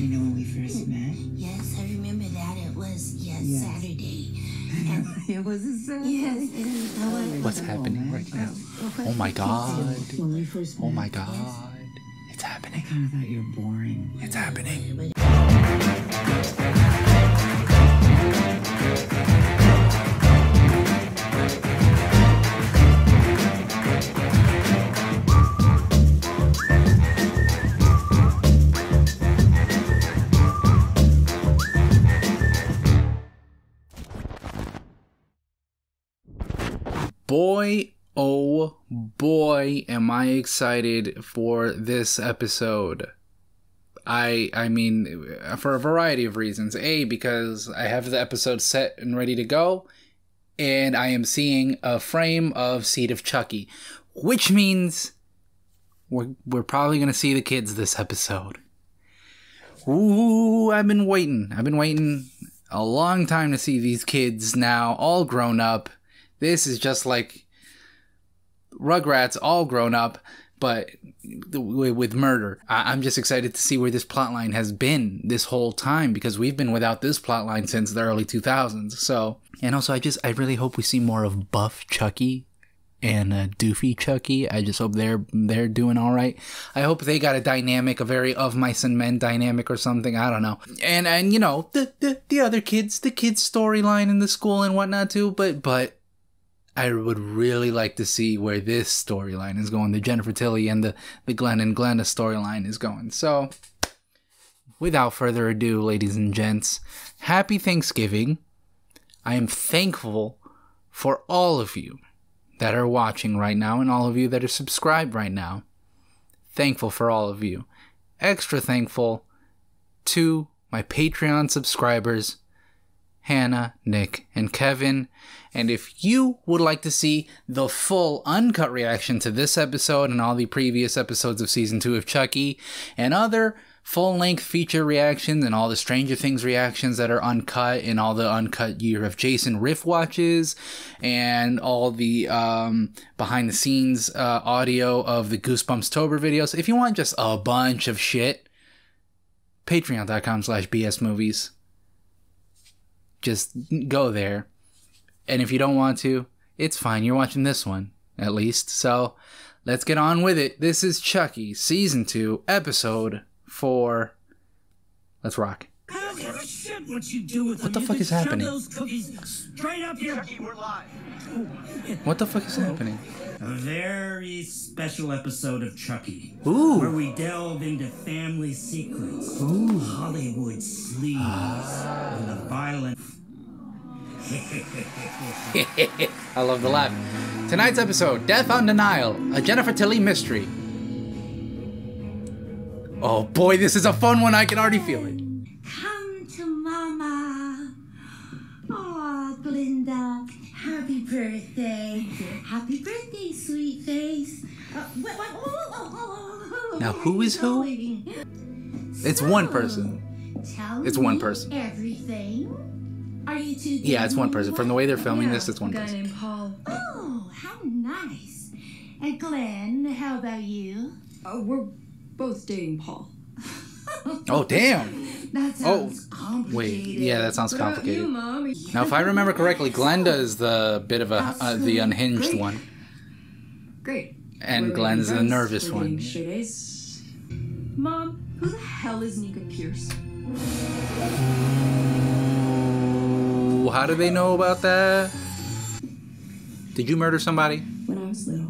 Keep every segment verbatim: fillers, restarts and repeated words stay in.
you know when we first met? Yes, I remember that. It was, yes, yes. Saturday. And it was a Saturday. Yes, it was a Saturday. What's happening right now? Oh my God. When we first met. Oh my God. Yes. It's happening. I kind of thought you were boring. It's happening. Boy, oh boy, am I excited for this episode. I I mean, for a variety of reasons. A, because I have the episode set and ready to go, and I am seeing a frame of Seed of Chucky, which means we're, we're probably going to see the kids this episode. Ooh, I've been waiting. I've been waiting a long time to see these kids now, all grown up. This is just like Rugrats all grown up, but with murder. I'm just excited to see where this plotline has been this whole time, because we've been without this plotline since the early two thousands. So, and also I just, I really hope we see more of Buff Chucky and uh, Doofy Chucky. I just hope they're, they're doing all right. I hope they got a dynamic, a very Of Mice and Men dynamic or something. I don't know. And, and you know, the, the, the other kids, the kids storyline in the school and whatnot too, but, but, I would really like to see where this storyline is going, the Jennifer Tilly and the, the Glenn and Glenda storyline is going. So, without further ado, ladies and gents, happy Thanksgiving. I am thankful for all of you that are watching right now and all of you that are subscribed right now. Thankful for all of you. Extra thankful to my Patreon subscribers, Hannah, Nick, and Kevin. And if you would like to see the full uncut reaction to this episode and all the previous episodes of Season two of Chucky and other full-length feature reactions and all the Stranger Things reactions that are uncut and all the uncut Year of Jason riff watches and all the um, behind-the-scenes uh, audio of the Goosebumps-tober videos, if you want just a bunch of shit, patreon.com slash bsmovies. Just go there. And if you don't want to, it's fine. You're watching this one, at least. So let's get on with it. This is Chucky, Season two, Episode four. Let's rock. I don't give a shit what you do with what them. The fuck is happening? Those cookies straight up here. Chucky, we're live. What the fuck is happening? A very special episode of Chucky. Ooh. Where we delve into family secrets. Ooh. Hollywood sleaze. Ah. And the violent... I love the laugh. Tonight's episode, Death on Denial, a Jennifer Tilly mystery. Oh boy, this is a fun one. I can already feel it. Come to Mama. Oh, Glenda. Happy birthday. Happy birthday, sweet face. Uh, wait, wait, oh, oh, oh, oh. Now, who is who? It's so, one person. Tell it's one person. Everything. Are you two yeah, it's one person. From the way they're filming yeah, this, it's one guy person. Named Paul. Oh, how nice. And Glenn, how about you? Oh, we're both dating Paul. Oh, damn. That sounds oh, complicated. Wait, yeah, that sounds complicated. What about you, Mom? Now, if I remember correctly, Glenda is the bit of a uh, the unhinged Great. one. Great. And we're Glenn's the nervous we're one. Shit-ace. Mom, who the hell is Nika Pierce? How do they know about that? Did you murder somebody? When I was little.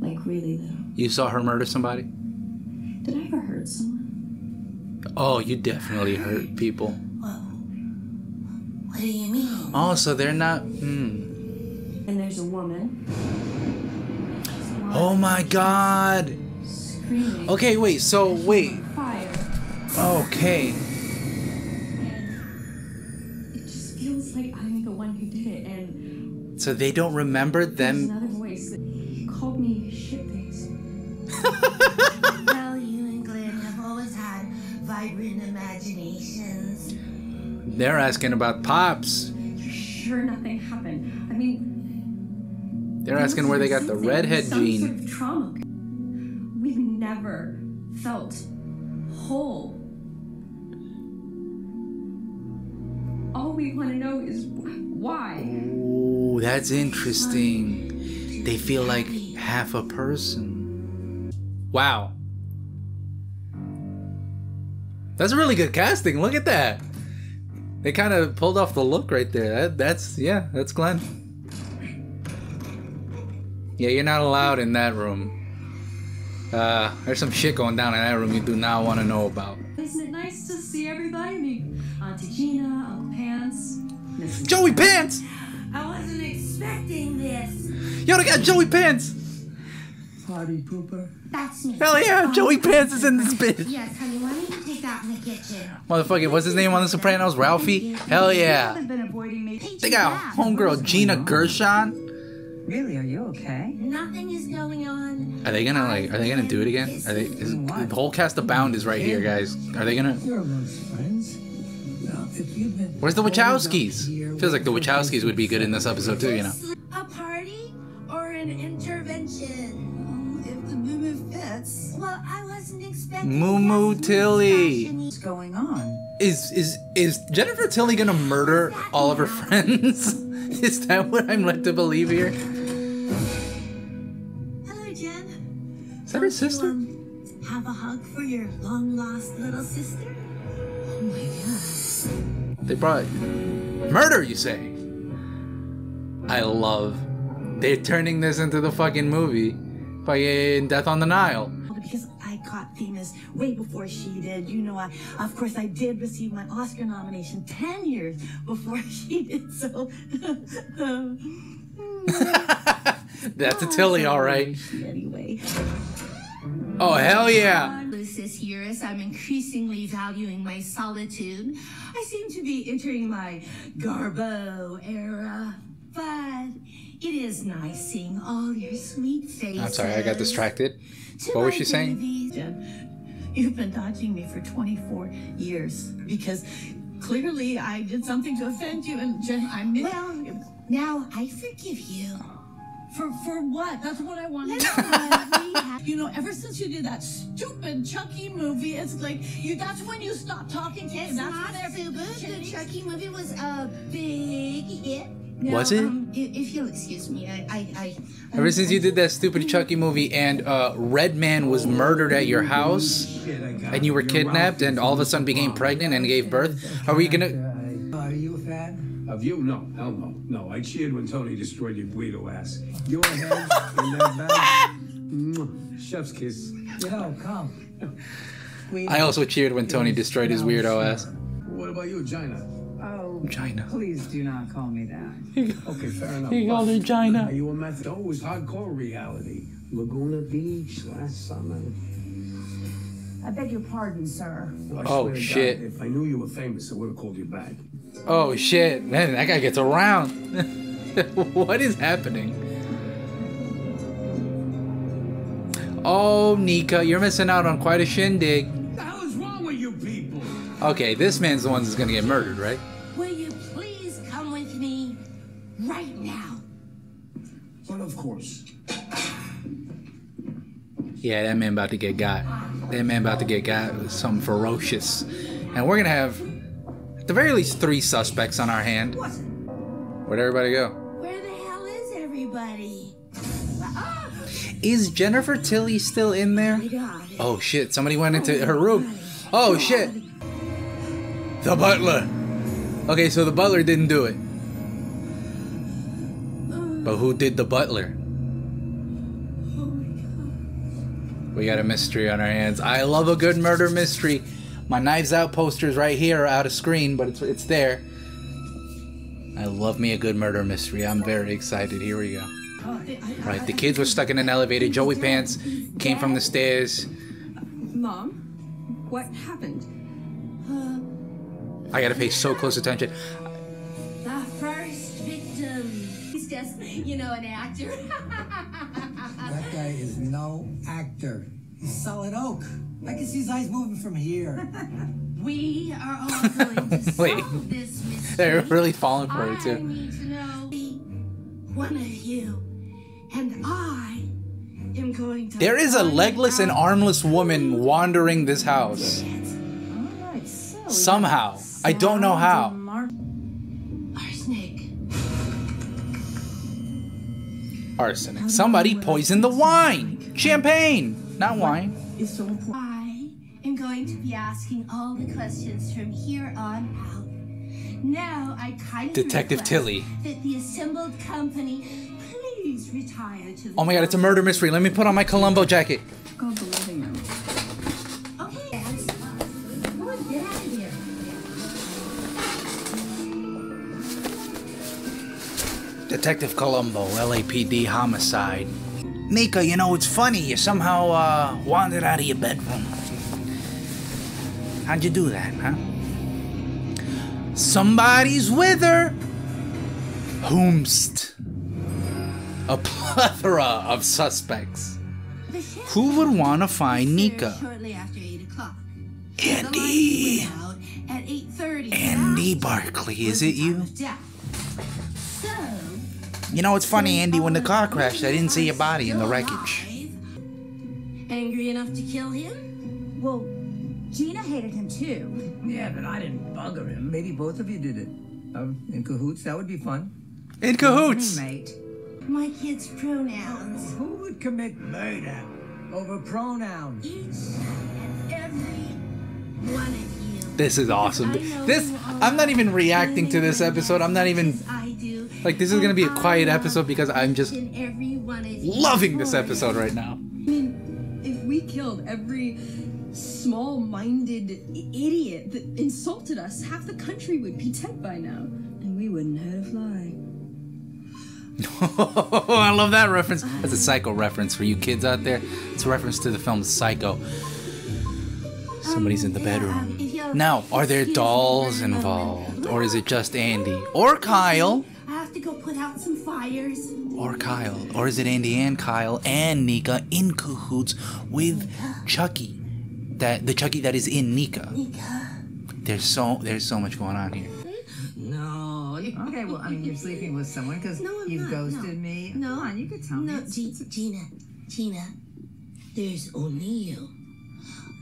Like really little. You saw her murder somebody? Did I ever hurt someone? Oh, you definitely hurt people. What? What do you mean? Oh, so they're not... Mm. And there's a woman. There's a woman. Oh my God! Screaming. Okay, wait, so wait. Fire. Okay. So they don't remember them. There's another voice that he called me shitface. Well, you and Glenn have always had vibrant imaginations. They're asking about Pops. You're sure nothing happened. I mean, they're asking where they got the redhead gene. Some sort of trauma. We've never felt whole. All we want to know is why. Ooh, that's interesting. They feel like half a person. Wow. That's really good casting. Look at that. They kind of pulled off the look right there. That, that's, yeah, that's Glenn. Yeah, you're not allowed in that room. Uh, there's some shit going down in that room you do not want to know about. Isn't it nice to see everybody? I mean, Auntie Gina, Uncle Pants, Missus Joey Pants! I wasn't expecting this. Yo, they got Joey Pants! Party pooper. That's me. Hell yeah, oh, Joey Pants is in this bitch. Yes, honey, why don't you take that in the kitchen? Motherfucking, what's his name on The Sopranos? Ralphie? Hell yeah. They got homegirl Gina Gershon. Really, are you okay? Nothing is going on. Are they gonna like? Are they gonna do it again? Are they? Is, the whole cast of Bound is right here, guys. Are they gonna? Where's the Wachowskis? Feels like the Wachowskis would be good in this episode too, you know. A party or an intervention? If the moo moo fits. Well, I wasn't expecting. Moo moo Tilly. What's going on? Is is is Jennifer Tilly gonna murder all of her friends? Is that what I'm led to believe here? Hello, Jen. Is that her sister? Have a hug for your long-lost little sister? Oh my god. They brought murder, you say? I love. They're turning this into the fucking movie. Fucking Death on the Nile. Because I caught famous way before she did. You know, I, of course, I did receive my Oscar nomination ten years before she did, so... That's a Tilly, all right. Anyway. Oh, hell yeah. Lucis here, as I'm increasingly valuing my solitude. I seem to be entering my Garbo era, but... It is nice seeing all your sweet faces. I'm sorry, I got distracted. What was she saying? You've been dodging me for twenty-four years because clearly I did something to offend you, and Jen, I miss. Well, now I forgive you. For for what? That's what I wanted to do. You know, ever since you did that stupid Chucky movie, it's like you. That's when you stopped talking to me. It's not stupid. The Chucky movie was a big hit. Now, was it? Um, if you'll excuse me, I, I, I ever um, since you did that stupid Chucky movie and uh, Red Man was murdered at your house, and you were kidnapped, and all of a sudden became pregnant and gave birth, are we gonna? Are you a fan of you? No, hell no, no. I cheered when Tony destroyed your Guido ass. Your head in that bag. Chef's kiss. Yo, come. I also cheered when Tony destroyed his weirdo ass. What about you, Gina? Oh, Gina. Please do not call me that. Okay, fair enough. You called her Gina. Are you a method? Oh, it's hardcore reality. Laguna Beach last summer. I beg your pardon, sir. Well, oh, shit. God, if I knew you were famous, I would have called you back. Oh, shit. Man, that guy gets around. What is happening? Oh, Nika, you're missing out on quite a shindig. What the hell is wrong with you people? Okay, this man's the one that's going to get murdered, right? Will you please come with me right now? Well, of course. Yeah, that man about to get got. That man about to get got with something ferocious. And we're going to have, at the very least, three suspects on our hand. What? Where'd everybody go? Where the hell is everybody? Ah! Is Jennifer Tilly still in there? Oh, shit. Somebody went into her room. Oh, shit. The butler. Okay, so the butler didn't do it. But who did the butler? Oh my God. We got a mystery on our hands. I love a good murder mystery. My Knives Out poster's right here, out of screen, but it's, it's there. I love me a good murder mystery. I'm very excited. Here we go. Right, the kids were stuck in an elevator. Joey Pants came from the stairs. Mom, what happened? I gotta pay so close attention. The first victim. He's just, you know, an actor. That guy is no actor. He's solid oak. I can see his eyes moving from here. We are all going to solve Wait. this mystery. They're really falling for I it, too. I need to know one of you, and I am going to there is a legless and armless woman wandering this house. Right, so Somehow. I don't know how. Arsenic. Arsenic. Somebody poisoned the wine. Champagne. Not wine. I am going to be asking all the questions from here on out. Now I kindly Detective Tilly. That the assembled company please retire to the oh my god, it's a murder mystery. Let me put on my Columbo jacket. Go to the living room. Okay, come on, get out of here. Detective Columbo, L A P D homicide. Nika, you know, it's funny. You somehow uh, wandered out of your bedroom. How'd you do that, huh? Somebody's with her. Whomst. A plethora of suspects. Who would want to find Nika? Shortly after eight o'clock. Andy. At eight thirty. Andy Barclay, is it you? So, you know, it's funny, Andy, when the car crashed, I didn't see your body in the wreckage. Angry enough to kill him? Well, Gina hated him too. Yeah, but I didn't bugger him. Maybe both of you did it. Um, in cahoots, that would be fun. In cahoots! Mate. My kid's pronouns. Who would commit murder over pronouns? Each and every one of you. This is awesome. This, I'm not even reacting to this episode. I'm not even, like, this is going to be a quiet episode because I'm just loving this episode right now. I mean, if we killed every small-minded idiot that insulted us, half the country would be dead by now, and we wouldn't hurt a fly. I love that reference. That's a Psycho reference for you kids out there. It's a reference to the film Psycho. Somebody's in the bedroom. Now, are there dolls involved, or is it just Andy? Or Kyle? I have to go put out some fires. Or Kyle. Or is it Andy and Kyle and Nika in cahoots with Chucky? That the Chucky that is in Nika. Nika. There's so there's so much going on here. No. Okay. Well, I mean, you're sleeping with someone because no, you've not, ghosted no. me. No, Come on, you could tell no, me. No, G Gina, Gina. There's only you.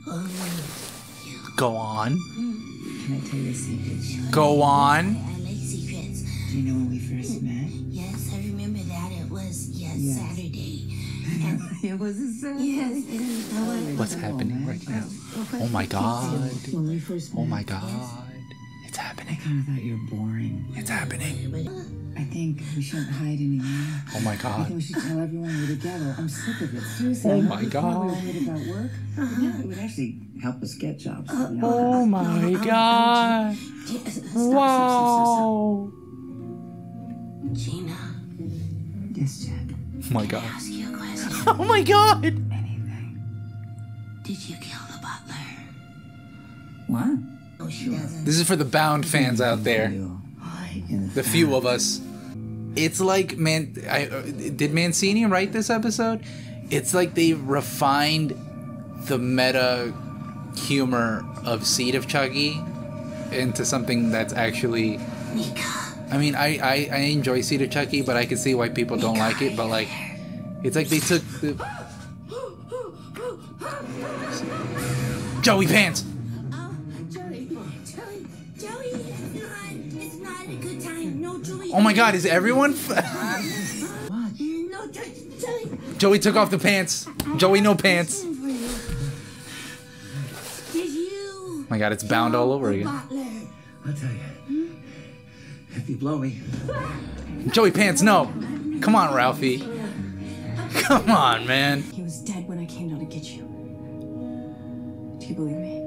Only you. Go on. Mm. Can I tell you a secret? Sure. Go on. I, I like secrets. Do you know when we first met? Yes, I remember that. It was yes, yes. Saturday. It was a Saturday. Yes, it What's happening right now? Oh my god. Oh my god. It's happening. I kind of thought you were boring. It's happening. I think we shouldn't hide anymore. Oh my god. I think we should tell everyone we're together. I'm sick of it. Seriously. Oh my god. About work. It would actually help us get jobs. Oh my god. Wow. Gina. Yes, Chad. Oh my god. Oh my god! Anything. Did you kill the butler? What? Oh, sure. This is for the Bound fans out there. The few of us. It's like, man, I, uh, did Mancini write this episode? It's like they refined the meta humor of Seed of Chucky into something that's actually... Nika. I mean, I, I, I enjoy Seed of Chucky, but I can see why people don't Nika, like it, but like... It's like they took the... Joey Pants! Oh, Joey, Joey, Joey, it's not, it's not a good time. No, Joey. Oh my god, is everyone... F no, Joey, Joey. Joey took off the pants. Joey, no pants. Did you... Oh my god, it's Bound all over again. I'll tell you. If you blow me... Joey Pants, no! Come on, Ralphie. Come on, man. He was dead when I came down to get you. Do you believe me?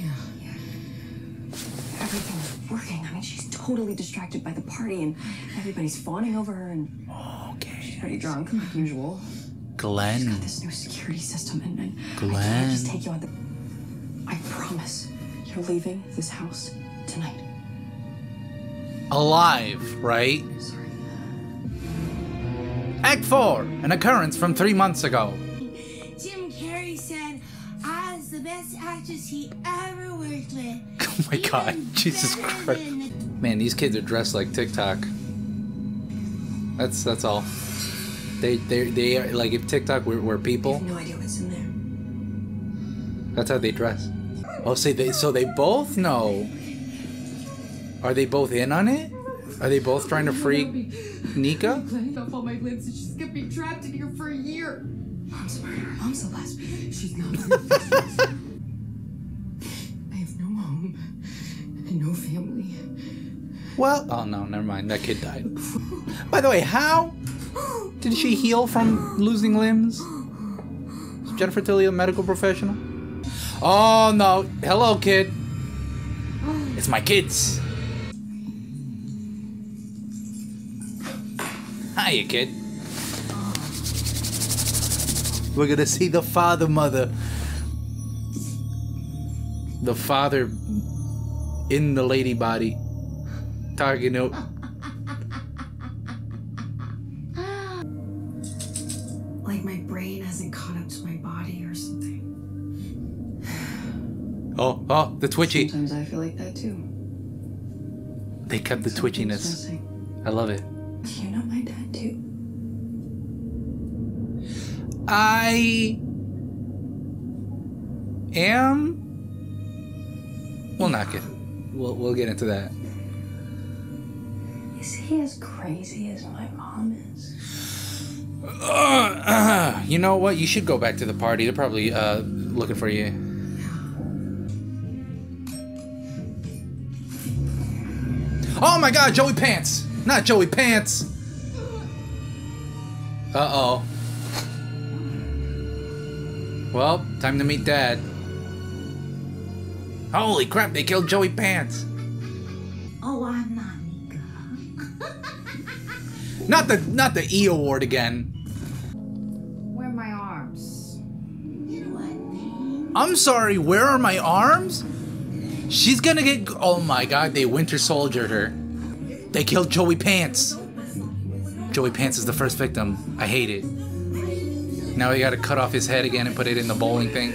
Yeah. Yeah. Everything's working. I mean, she's totally distracted by the party and everybody's fawning over her and... Okay. She's pretty drunk, like usual. Glenn. She's got this new security system and... and Glenn. I can't just take you on the... I promise you're leaving this house tonight. Alive, right? Sorry. Act four, an occurrence from three months ago. Jim Carrey said, I was the best actress he ever worked with. Oh my Even god, Jesus Christ. Man, these kids are dressed like TikTok. That's that's all. They they they are, like, if TikTok were, were people. I have no idea what's in there. That's how they dress. Oh, see, they so they both know. Are they both in on it? Are they both trying to free Nika? Off all my limbs, and she's gonna be trapped in here for a year. Mom's a murderer. Mom's a lesbian. She's not. I have no home and no family. Well, oh no, never mind. That kid died. By the way, how did she heal from losing limbs? Is Jennifer Tilly a medical professional? Oh no! Hello, kid. It's my kids. Hiya, kid. We're gonna see the father, mother. The father in the lady body. Talking out. Like my brain hasn't caught up to my body or something. Oh, oh, the twitchy. Sometimes I feel like that too. They kept the twitchiness. I love it. You're not my dad too. I am. We'll not get. We'll we'll get into that. Is he as crazy as my mom is? Uh, uh, you know what? You should go back to the party. They're probably uh, looking for you. Oh my God, Joey Pants! Not Joey Pants. Uh oh. Well, time to meet Dad. Holy crap, they killed Joey Pants. Oh, I'm not Nika. Not the not the E award again. Where are my arms? What? I'm sorry, where are my arms? She's gonna get, oh my God, they Winter Soldiered her. They killed Joey Pants. Joey Pants is the first victim. I hate it. Now we gotta cut off his head again and put it in the bowling thing.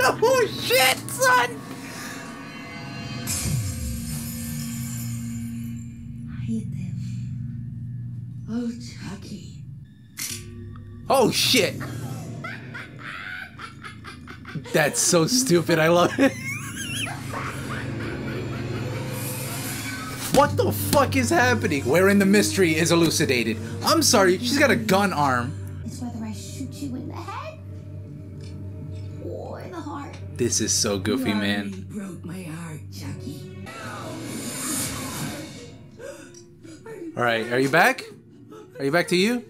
Oh shit, son! I hate them. Oh, Chucky. Oh shit! That's so stupid, I love it. What the fuck is happening? Wherein the mystery is elucidated. I'm sorry, she's got a gun arm. It's whether I shoot you in the head or the heart. This is so goofy, man. You broke my heart, Chucky. All right, are you back? Are you back to you?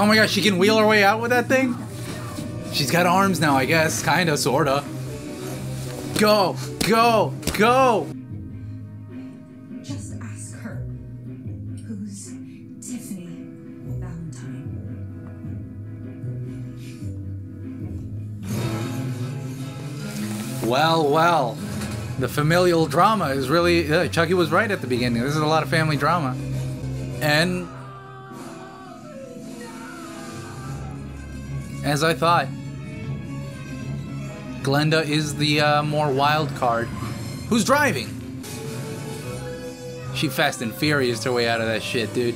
Oh my gosh, she can wheel her way out with that thing? She's got arms now, I guess. Kinda, sorta. Go! Go! Go! Just ask her. Who's Tiffany Valentine? Well, well. The familial drama is really... Uh, Chucky was right at the beginning. This is a lot of family drama. And... as I thought. Glenda is the uh, more wild card. Who's driving? She fast and furious her way out of that shit, dude.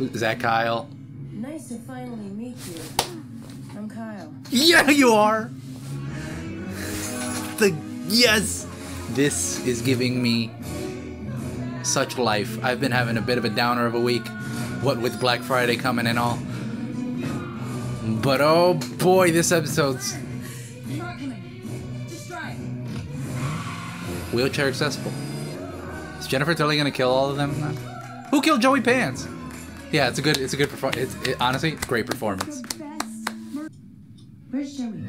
Is that Kyle? Nice to finally meet you. I'm Kyle. Yeah, you are. The yes. This is giving me such life. I've been having a bit of a downer of a week. What with Black Friday coming and all. But oh boy, this episode's. Wheelchair accessible. Is Jennifer Tilly gonna kill all of them? No. Who killed Joey Pants? Yeah, it's a good, it's a good performance. It, honestly, great performance. Where's Joey?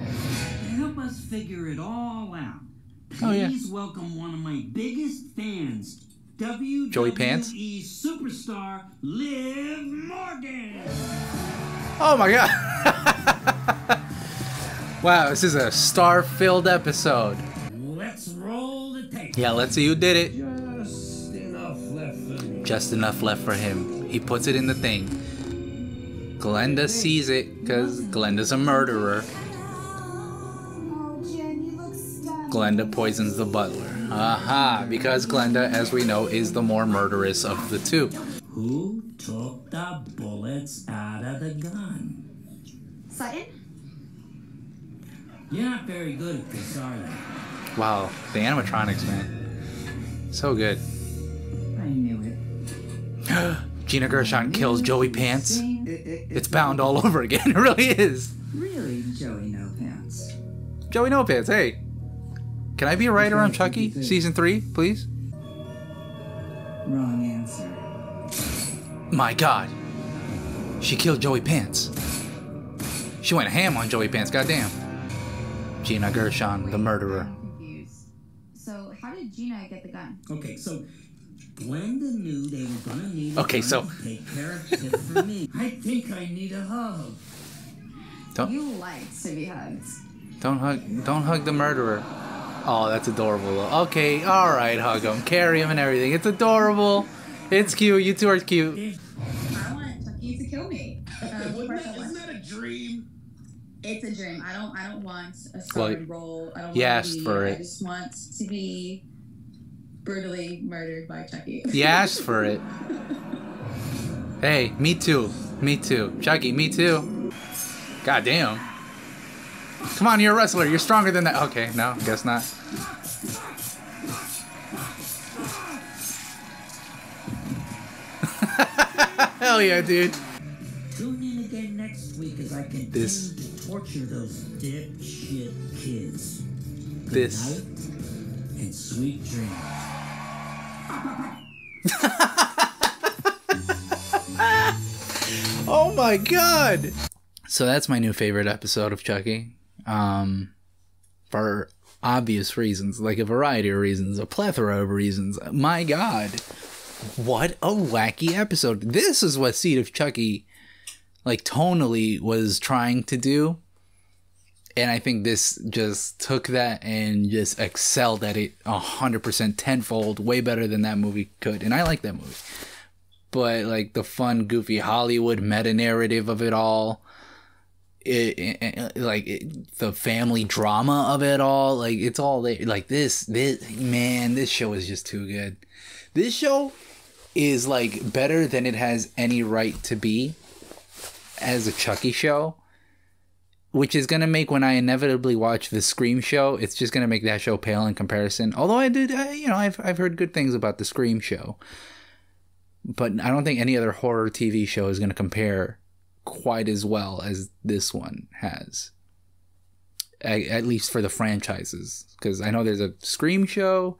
Help us figure it all out. Please oh, yeah. welcome one of my biggest fans, W W E Joey Pants superstar Liv Morgan. Oh my God! Wow, this is a star-filled episode. Let's roll the tape. Yeah, let's see who did it. Just enough left for him. Just enough left for him. He puts it in the thing. Glenda sees it, because Glenda's a murderer. Oh, Jen, you look stunned. Glenda poisons the butler. Aha, because Glenda, as we know, is the more murderous of the two. Who took the bullets out of the gun? Sutton? You're not very good at this, are you? Wow, the animatronics, man. So good. I knew it. Gina Gershon kills Joey Pants. It's Bound all over again. It really is. Really, Joey No Pants. Joey No Pants, hey. Can I be a writer on Chucky? Season three, please? Wrong answer. My God. She killed Joey Pants. She went ham on Joey Pants, goddamn. Gina Gershon, the murderer. I'm confused. So how did Gina get the gun? Okay, so Glenda knew they were gonna need a okay, gun so. to take care of it for me. I think I need a hug. Don't, you like to be hugged. Don't hug don't hug the murderer. Oh, that's adorable. Okay, all right, hug him, carry him, and everything. It's adorable. It's cute. You two are cute. I want Chucky to kill me. Uh, Isn't that a dream? It's a dream. I don't. I don't want a solid well, role. I don't you want asked to be, for it. I just want to be brutally murdered by Chucky. You asked for it. Hey, me too. Me too. Chucky, me too. God damn. Come on, you're a wrestler. You're stronger than that. Okay, no, guess not. Hell yeah, dude. Tune in again next week as I continue this. to torture those dipshit kids. Good this. night and sweet dreams. Oh my God. So that's my new favorite episode of Chucky. Um, for obvious reasons, like a variety of reasons, a plethora of reasons. My God, what a wacky episode. This is what Seed of Chucky, like, tonally was trying to do. And I think this just took that and just excelled at it one hundred percent tenfold, way better than that movie could. And I like that movie. But, like, the fun, goofy Hollywood meta-narrative of it all. It, it, it, like it, the family drama of it all, like it's all there. Like this, this man, this show is just too good. This show is like better than it has any right to be as a Chucky show, which is gonna make when I inevitably watch the Scream show, it's just gonna make that show pale in comparison. Although I did, I, you know, I've I've heard good things about the Scream show, but I don't think any other horror T V show is gonna compare quite as well as this one has, at, at least for the franchises, because I know there's a Scream show,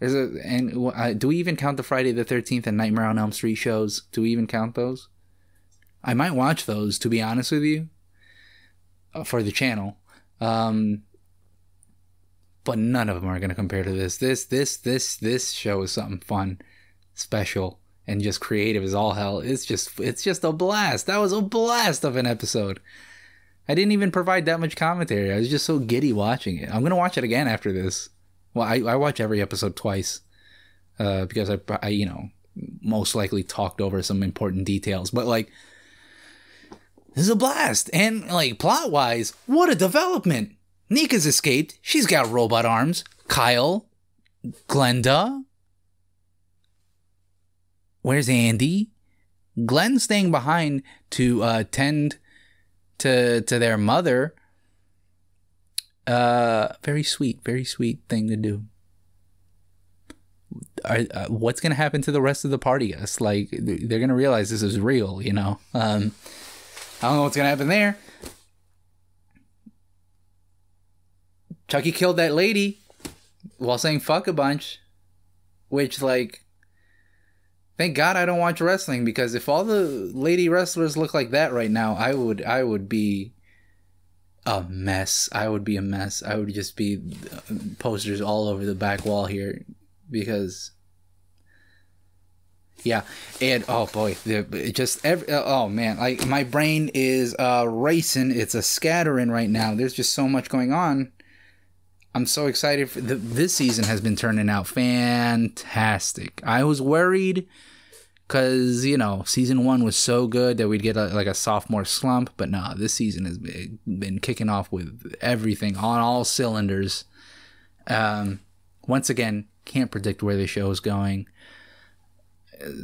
there's a and uh, do we even count the Friday the thirteenth and Nightmare on Elm Street shows? Do we even count those? I might watch those, to be honest with you, uh, for the channel, um but none of them are going to compare to this. This this this this show is something fun, special, and just creative as all hell. It's just it's just a blast. That was a blast of an episode. I didn't even provide that much commentary. I was just so giddy watching it. I'm going to watch it again after this. Well, I, I watch every episode twice. Uh, because I, I, you know, most likely talked over some important details. But, like, this is a blast. And, like, plot-wise, what a development. Nika's escaped. She's got robot arms. Kyle. Glenda. Where's Andy? Glenn's staying behind to uh, tend to to their mother. Uh, very sweet, very sweet thing to do. Are, uh, what's gonna happen to the rest of the party? Us like they're gonna realize this is real, you know. Um, I don't know what's gonna happen there. Chucky killed that lady while saying "fuck" a bunch, which like. Thank God I don't watch wrestling, because if all the lady wrestlers look like that right now, I would I would be a mess. I would be a mess. I would just be posters all over the back wall here, because yeah, and oh boy, just every oh man, like my brain is uh, racing. It's a scattering right now. There's just so much going on. I'm so excited. For the, this season has been turning out fantastic. I was worried because, you know, season one was so good that we'd get a, like a sophomore slump. But no, this season has been, been kicking off with everything on all cylinders. Um, once again, can't predict where the show is going.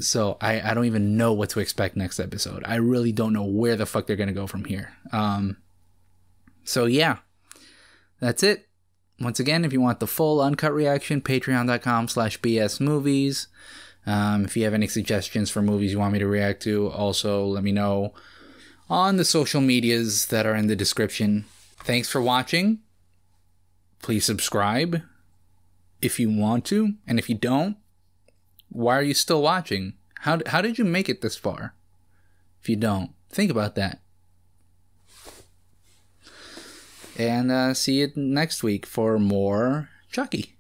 So I, I don't even know what to expect next episode. I really don't know where the fuck they're going to go from here. Um, so yeah, that's it. Once again, if you want the full uncut reaction, patreon dot com slash B S movies. Um, if you have any suggestions for movies you want me to react to, also let me know on the social medias that are in the description. Thanks for watching. Please subscribe if you want to. And if you don't, why are you still watching? How, how did you make it this far? If you don't, think about that. And uh, see you next week for more Chucky.